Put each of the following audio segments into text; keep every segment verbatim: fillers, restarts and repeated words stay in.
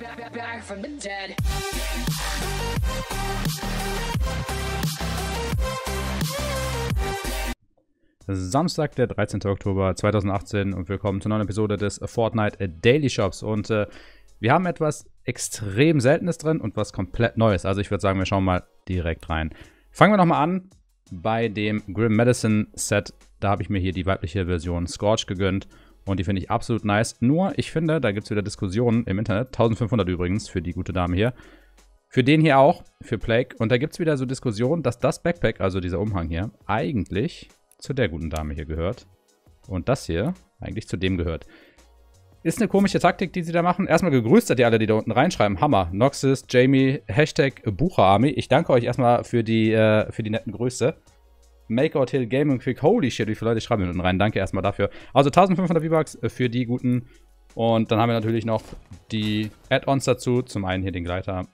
back, back from the dead. Samstag, der dreizehnte Oktober zweitausendachtzehn und willkommen zur neuen Episode des Fortnite Daily Shops. Und äh, wir haben etwas extrem Seltenes drin und was komplett Neues. Also ich würde sagen, wir schauen mal direkt rein. Fangen wir nochmal an bei dem Grim Medicine Set. Da habe ich mir hier die weibliche Version Scorch gegönnt. Und die finde ich absolut nice. Nur, ich finde, da gibt es wieder Diskussionen im Internet. eintausendfünfhundert übrigens für die gute Dame hier. Für den hier auch, für Plague. Und da gibt es wieder so Diskussionen, dass das Backpack, also dieser Umhang hier, eigentlich zu der guten Dame hier gehört. Und das hier eigentlich zu dem gehört. Ist eine komische Taktik, die sie da machen. Erstmal gegrüßt hat ihr alle, die da unten reinschreiben. Hammer. Noxus, Jamie, Hashtag Bucher Army. Ich danke euch erstmal für die, äh, für die netten Grüße. Make out Hill Gaming Quick. Holy shit, wie viele Leute schreiben hier unten rein. Danke erstmal dafür. Also eintausendfünfhundert V-Bucks für die guten. Und dann haben wir natürlich noch die Add-ons dazu. Zum einen hier den Gleiter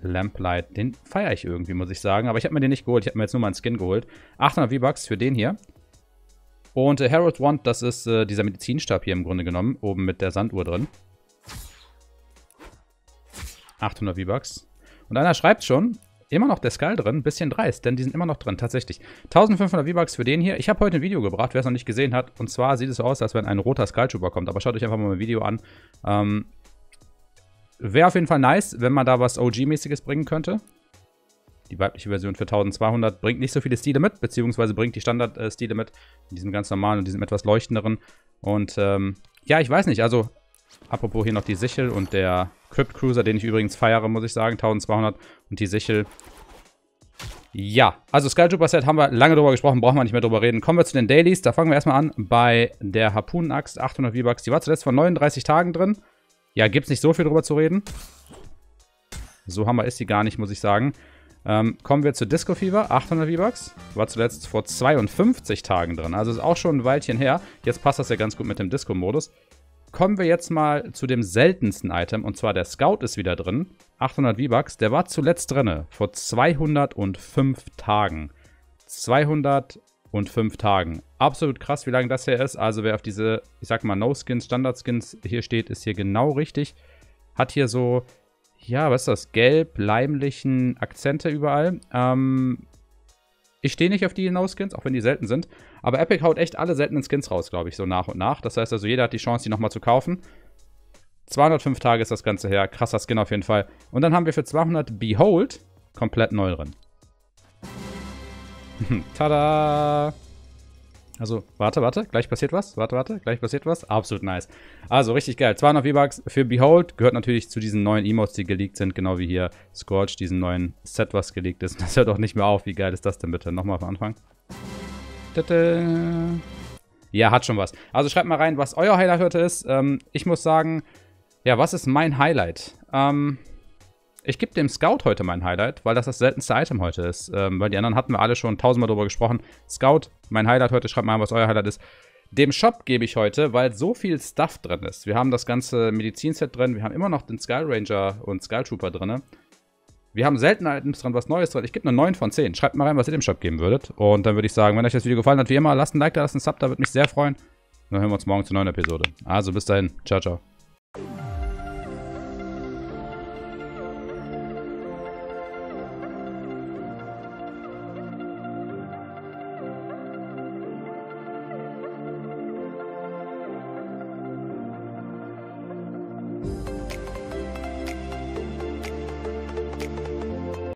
Lamplight. Den feiere ich irgendwie, muss ich sagen. Aber ich habe mir den nicht geholt. Ich habe mir jetzt nur mal einen Skin geholt. achthundert V-Bucks für den hier. Und äh, Harold Wand, das ist äh, dieser Medizinstab hier im Grunde genommen. Oben mit der Sanduhr drin. achthundert V-Bucks. Und einer schreibt schon. Immer noch der Sky drin, ein bisschen dreist, denn die sind immer noch drin, tatsächlich. eintausendfünfhundert V-Bucks für den hier. Ich habe heute ein Video gebracht, wer es noch nicht gesehen hat. Und zwar sieht es so aus, als wenn ein roter Sky Trooper kommt. Aber schaut euch einfach mal mein Video an. Ähm, Wäre auf jeden Fall nice, wenn man da was O G-mäßiges bringen könnte. Die weibliche Version für zwölfhundert bringt nicht so viele Stile mit, beziehungsweise bringt die Standard-Stile mit. In diesem ganz normalen und diesem etwas leuchtenderen. Und ähm, ja, ich weiß nicht, also... Apropos hier noch die Sichel und der Crypt Cruiser, den ich übrigens feiere, muss ich sagen. zwölfhundert und die Sichel. Ja, also Sky Trooper Set haben wir lange drüber gesprochen, brauchen wir nicht mehr drüber reden. Kommen wir zu den Dailies. Da fangen wir erstmal an bei der Harpunenaxt. achthundert V-Bucks. Die war zuletzt vor neununddreißig Tagen drin. Ja, gibt es nicht so viel drüber zu reden. So hammer ist die gar nicht, muss ich sagen. Ähm, kommen wir zu Disco Fever. achthundert V-Bucks. War zuletzt vor zweiundfünfzig Tagen drin. Also ist auch schon ein Weilchen her. Jetzt passt das ja ganz gut mit dem Disco-Modus. Kommen wir jetzt mal zu dem seltensten Item, und zwar der Scout ist wieder drin. achthundert V-Bucks, der war zuletzt drin, vor zweihundertfünf Tagen. zweihundertfünf Tagen. Absolut krass, wie lange das hier ist. Also wer auf diese, ich sag mal, No-Skins, Standard-Skins hier steht, ist hier genau richtig. Hat hier so, ja, was ist das, gelb-leimlichen Akzente überall. Ähm... Ich stehe nicht auf die No-Skins, auch wenn die selten sind. Aber Epic haut echt alle seltenen Skins raus, glaube ich, so nach und nach. Das heißt also, jeder hat die Chance, die nochmal zu kaufen. zweihundertfünf Tage ist das Ganze her. Krasser Skin auf jeden Fall. Und dann haben wir für zweihundert Behold komplett neu drin. Tada! Also, warte, warte. Gleich passiert was. Warte, warte. Gleich passiert was. Absolut nice. Also, richtig geil. zweihundert V-Bucks für Behold. Gehört natürlich zu diesen neuen Emotes, die geleakt sind. Genau wie hier Scorch, diesen neuen Set, was geleakt ist. Das hört auch nicht mehr auf. Wie geil ist das denn bitte? Nochmal von Anfang. Tada. Ja, hat schon was. Also, schreibt mal rein, was euer Highlight heute ist. Ähm, ich muss sagen, ja, was ist mein Highlight? Ähm, ich gebe dem Scout heute mein Highlight, weil das das seltenste Item heute ist. Ähm, weil die anderen hatten wir alle schon tausendmal drüber gesprochen. Scout. Mein Highlight heute, schreibt mal, was euer Highlight ist. Dem Shop gebe ich heute, weil so viel Stuff drin ist. Wir haben das ganze Medizinset drin, wir haben immer noch den Sky Ranger und Sky Trooper drin. Wir haben seltene Items drin, was Neues drin. Ich gebe eine neun von zehn. Schreibt mal rein, was ihr dem Shop geben würdet. Und dann würde ich sagen, wenn euch das Video gefallen hat, wie immer, lasst ein Like da, lasst ein Sub, da würde mich sehr freuen. Dann hören wir uns morgen zur neuen Episode. Also bis dahin, ciao, ciao.